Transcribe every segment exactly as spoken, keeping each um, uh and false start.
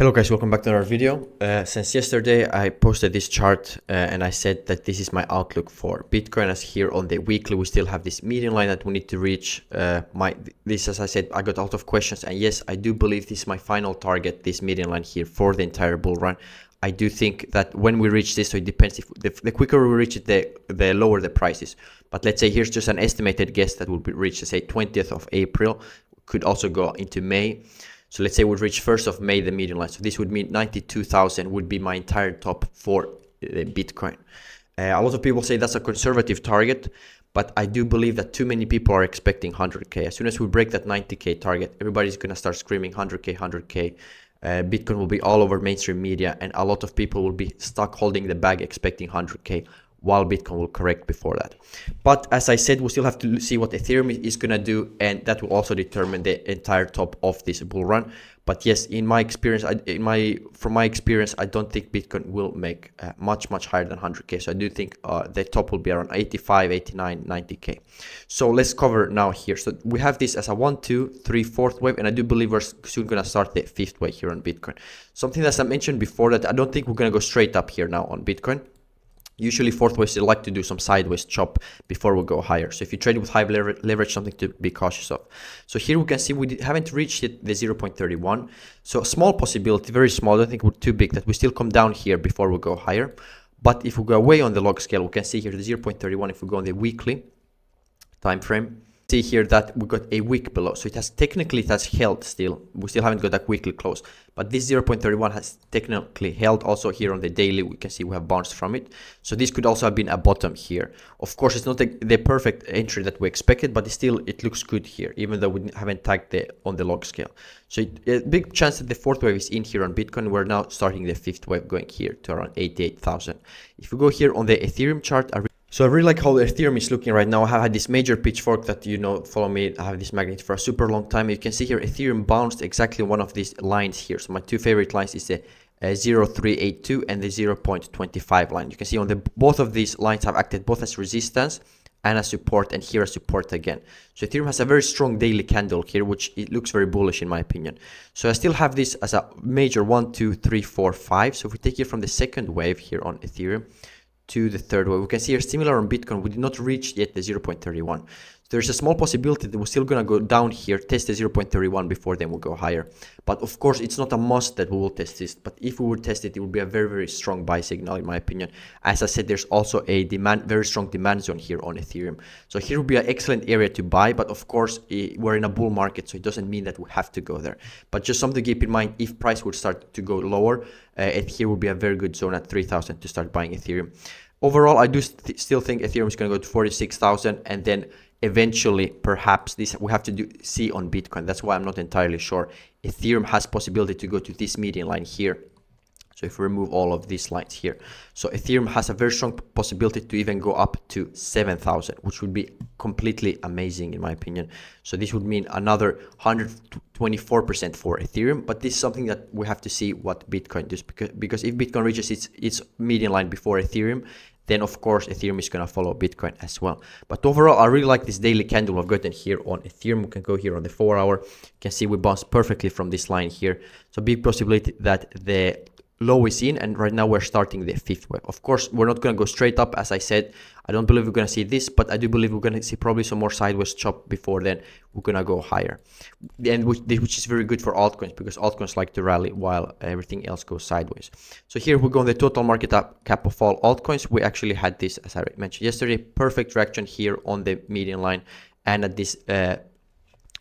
Hello guys, welcome back to another video. Uh, since yesterday I posted this chart uh, and I said that this is my outlook for Bitcoin. As here on the weekly we still have this median line that we need to reach. Uh, my this as I said, I got a lot of questions, and yes, I do believe this is my final target, this median line here for the entire bull run. I do think that when we reach this, so it depends, if the, the quicker we reach it, the, the lower the prices. But let's say here's just an estimated guess that will be reached, say twentieth of April, could also go into May. So let's say we'd reach first of May, the median line. So this would mean ninety-two thousand would be my entire top for Bitcoin. Uh, a lot of people say that's a conservative target, but I do believe that too many people are expecting one hundred K. As soon as we break that ninety K target, everybody's going to start screaming one hundred K, one hundred K. Uh, Bitcoin will be all over mainstream media, and a lot of people will be stuck holding the bag expecting one hundred K, while Bitcoin will correct before that. But as I said, we still have to see what Ethereum is going to do, and that will also determine the entire top of this bull run. But yes, in my experience, I, in my from my experience, I don't think Bitcoin will make uh, much, much higher than one hundred K. So I do think uh, the top will be around eighty-five, eighty-nine, ninety K. So let's cover now here. So we have this as a one, two, three, fourth wave, and I do believe we're soon going to start the fifth wave here on Bitcoin. Something that I mentioned before, that I don't think we're going to go straight up here now on Bitcoin. Usually fourth waves, they like to do some sideways chop before we go higher. So if you trade with high lever leverage, something to be cautious of. So here we can see we haven't reached it, the zero point three one. So a small possibility, very small, I don't think we're too big, that we still come down here before we go higher. But if we go away on the log scale, we can see here the zero point three one. If we go on the weekly time frame, see here that we got a week below. So it has technically, it has held still. We still haven't got that weekly close, but this zero point three one has technically held. Also here on the daily, we can see we have bounced from it. So this could also have been a bottom here. Of course, it's not the, the perfect entry that we expected, but it still, it looks good here, even though we haven't tagged the on the log scale. So it, a big chance that the fourth wave is in here on Bitcoin. We're now starting the fifth wave, going here to around eighty-eight thousand. If we go here on the Ethereum chart, I So I really like how Ethereum is looking right now. I have had this major pitchfork that, you know, follow me. I have this magnet for a super long time. You can see here Ethereum bounced exactly one of these lines here. So my two favorite lines is the uh, zero point three eight two and the zero point two five line. You can see on the both of these lines have acted both as resistance and as support, and here as support again. So Ethereum has a very strong daily candle here, which it looks very bullish in my opinion. So I still have this as a major one, two, three, four, five. So if we take it from the second wave here on Ethereum to the third wave, we can see here similar on Bitcoin, we did not reach yet the zero point three one. There's a small possibility that we're still going to go down here, test the zero point three one before then we'll go higher. But of course, it's not a must that we will test this. But if we would test it, it would be a very, very strong buy signal, in my opinion. As I said, there's also a demand, very strong demand zone here on Ethereum. So here would be an excellent area to buy. But of course, it, we're in a bull market, so it doesn't mean that we have to go there. But just something to keep in mind, if price would start to go lower, uh, and here would be a very good zone at three thousand to start buying Ethereum. Overall, I do st still think Ethereum is going to go to forty-six thousand, and then eventually perhaps this we have to do see on Bitcoin. That's why I'm not entirely sure. Ethereum has possibility to go to this median line here. So if we remove all of these lines here, so Ethereum has a very strong possibility to even go up to seven thousand, which would be completely amazing in my opinion. So this would mean another one hundred twenty-four percent for Ethereum, but this is something that we have to see what Bitcoin does, because, because if Bitcoin reaches its, its median line before Ethereum, then of course Ethereum is going to follow Bitcoin as well. But overall, I really like this daily candle I've gotten here on Ethereum. We can go here on the four hour. You can see we bounced perfectly from this line here. So big possibility that the low is in, and right now we're starting the fifth wave. Of course, we're not going to go straight up. As I said, I don't believe we're going to see this, but I do believe we're going to see probably some more sideways chop before then we're going to go higher, and which, which is very good for altcoins, because altcoins like to rally while everything else goes sideways. So here we go on the total market cap of all altcoins. We actually had this, as I mentioned yesterday, perfect reaction here on the median line and at this uh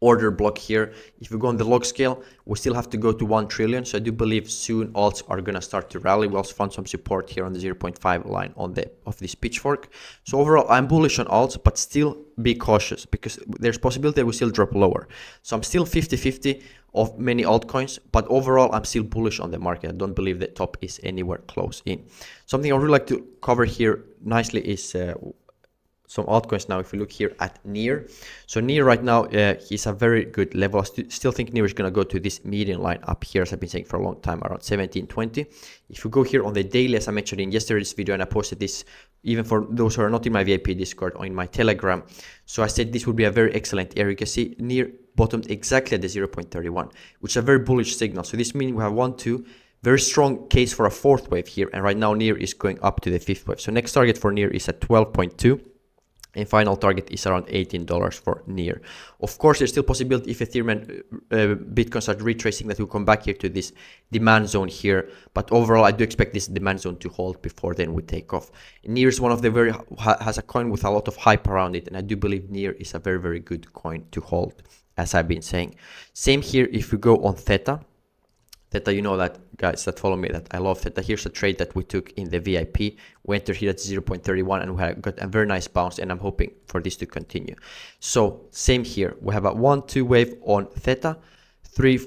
order block here. If we go on the log scale, we still have to go to one trillion. So I do believe soon alts are going to start to rally. We also found some support here on the zero point five line on the of this pitchfork. So overall, I'm bullish on alts, but still be cautious, because there's possibility that we still drop lower. So I'm still fifty fifty of many altcoins, but overall I'm still bullish on the market. I don't believe the top is anywhere close in. Something I would really like to cover here nicely is uh, some altcoins. Now if we look here at NEAR, so NEAR right now uh, is a very good level. I st still think NEAR is going to go to this median line up here, as I've been saying for a long time, around seventeen twenty. If you go here on the daily, as I mentioned in yesterday's video, and I posted this even for those who are not in my V I P Discord or in my Telegram, so I said this would be a very excellent area. You can see NEAR bottomed exactly at the zero point three one, which is a very bullish signal. So this means we have one, two, very strong case for a fourth wave here. And right now NEAR is going up to the fifth wave. So next target for NEAR is at twelve point two. And final target is around eighteen dollars for NEAR. Of course, there's still possibility if Ethereum and uh, Bitcoin start retracing that we'll come back here to this demand zone here. But overall, I do expect this demand zone to hold before then we take off. NEAR is one of the very, ha has a coin with a lot of hype around it. And I do believe NEAR is a very, very good coin to hold, as I've been saying. Same here if we go on Theta. Theta, you know that, guys that follow me, that I love Theta. Here's a trade that we took in the V I P. We entered here at zero point three one and we have got a very nice bounce, and I'm hoping for this to continue. So same here, we have a one, two wave on Theta, three,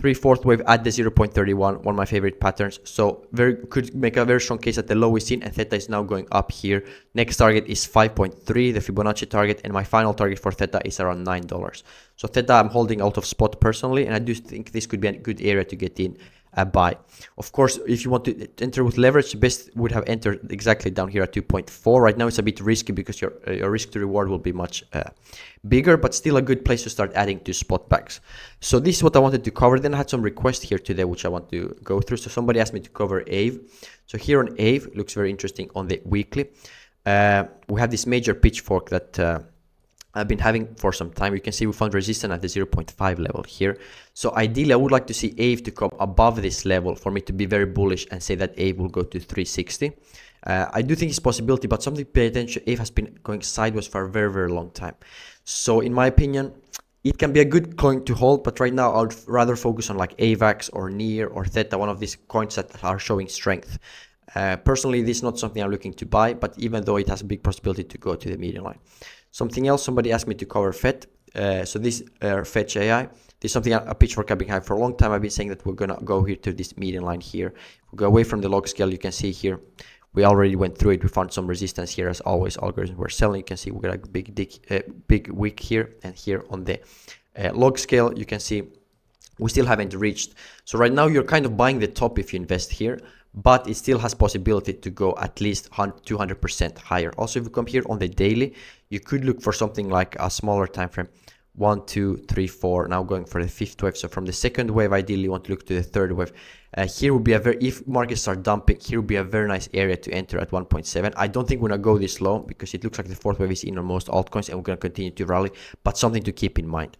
three fourth wave at the zero point three one, one of my favorite patterns. So very could make a very strong case at the low we seen, and Theta is now going up here. Next target is five point three, the Fibonacci target, and my final target for Theta is around nine dollars. So Theta, I'm holding out of spot personally, and I do think this could be a good area to get in a buy. Of course, if you want to enter with leverage, best would have entered exactly down here at two point four. Right now, it's a bit risky because your your risk to reward will be much uh, bigger, but still a good place to start adding to spot bags. So this is what I wanted to cover. Then I had some requests here today, which I want to go through. So somebody asked me to cover Aave. So here on Aave, looks very interesting on the weekly. Uh, we have this major pitchfork that Uh, I've been having for some time. You can see we found resistance at the zero point five level here. So ideally, I would like to see Aave to come above this level for me to be very bullish and say that Aave will go to three sixty. Uh, I do think it's a possibility, but something to pay attention, Aave has been going sideways for a very, very long time. So in my opinion, it can be a good coin to hold, but right now I would rather focus on like A VAX or NEAR or Theta, one of these coins that are showing strength. Uh, personally, this is not something I'm looking to buy, but even though it has a big possibility to go to the median line. Something else, somebody asked me to cover Fetch. Uh, so this uh, Fetch A I, this is something, a pitchfork I've been having for a long time. I've been saying that we're going to go here to this median line here. We go away from the log scale. You can see here, we already went through it. We found some resistance here. As always, algorithms were selling. You can see we got a big, dick, uh, big wick here. And here on the uh, log scale, you can see we still haven't reached. So right now you're kind of buying the top if you invest here, but it still has possibility to go at least two hundred percent higher. Also, if you come here on the daily, you could look for something like a smaller time frame, one, two, three, four, now going for the fifth wave. So from the second wave, ideally you want to look to the third wave. Uh, here would be a very, if markets are dumping, here would be a very nice area to enter at one point seven. I don't think we're gonna go this low because it looks like the fourth wave is in on most altcoins and we're gonna continue to rally, but something to keep in mind.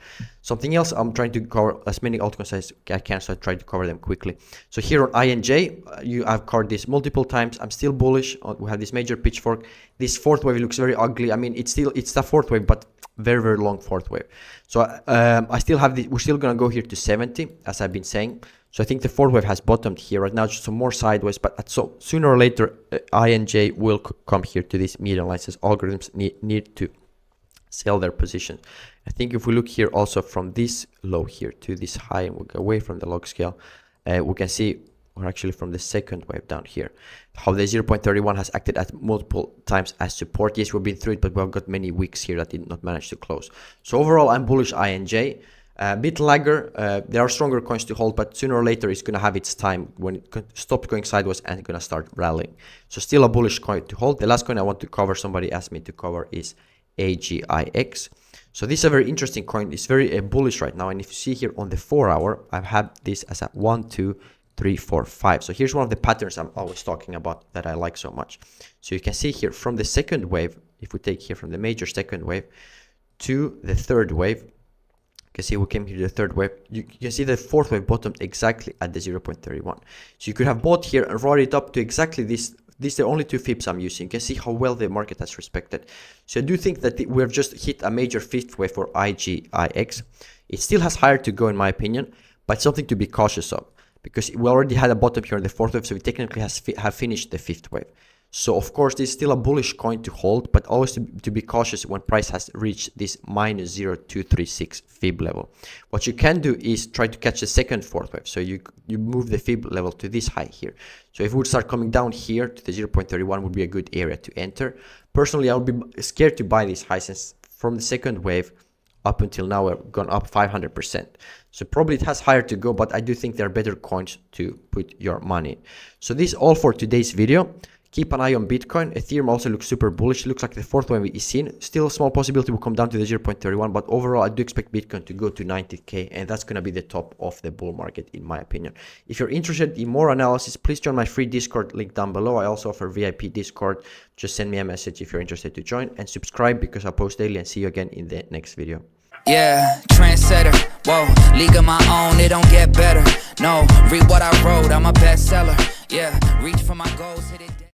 Something else, I'm trying to cover as many altcoins as I can, so I try to cover them quickly. So here on I N J, you I've covered this multiple times. I'm still bullish. We have this major pitchfork. This fourth wave looks very ugly. I mean, it's still, it's the fourth wave, but very, very long fourth wave. So um, I still have the, we're still gonna go here to seventy, as I've been saying. So I think the fourth wave has bottomed here right now, just some more sideways, but at so sooner or later, uh, I N J will come here to this median line. Says algorithms need, need to sell their position. I think if we look here also from this low here to this high, and we go away from the log scale, uh, we can see, or actually from the second wave down here, how the zero point three one has acted at multiple times as support. Yes, we've been through it, but we've got many wicks here that did not manage to close. So overall, I'm bullish I N J. A bit lagger, uh, there are stronger coins to hold, but sooner or later it's going to have its time when it stops going sideways and it's going to start rallying. So still a bullish coin to hold. The last coin I want to cover, somebody asked me to cover, is A G I X. So this is a very interesting coin. It's very uh, bullish right now. And if you see here on the four hour, I've had this as a one, two, three, four, five. So here's one of the patterns I'm always talking about that I like so much. So you can see here from the second wave, if we take here from the major second wave to the third wave, you can see we came here to the third wave. You, you can see the fourth wave bottomed exactly at the zero point three one. So you could have bought here and brought it up to exactly this. These are the only two F I Bs I'm using. You can see how well the market has respected. So I do think that we have just hit a major fifth wave for I G I X. It still has higher to go in my opinion, but something to be cautious of because we already had a bottom here in the fourth wave. So we technically has fi have finished the fifth wave. So of course, this is still a bullish coin to hold, but always to, to be cautious when price has reached this minus zero point two three six F I B level. What you can do is try to catch the second fourth wave. So you, you move the F I B level to this high here. So if we would start coming down here to the zero point three one would be a good area to enter. Personally, I would be scared to buy these highs since from the second wave up until now, we've gone up five hundred percent. So probably it has higher to go, but I do think there are better coins to put your money in. So this is all for today's video. Keep an eye on Bitcoin. Ethereum also looks super bullish. Looks like the fourth one we've seen. Still a small possibility will come down to the zero point three one, but overall I do expect Bitcoin to go to ninety K, and that's going to be the top of the bull market in my opinion. If you're interested in more analysis, please join my free Discord link down below. I also offer V I P Discord. Just send me a message if you're interested to join, and subscribe because I post daily, and see you again in the next video. Yeah, trendsetter, whoa, league of my own, it don't get better, no, read what I wrote, I'm a bestseller, yeah, reach for my goals, hit it.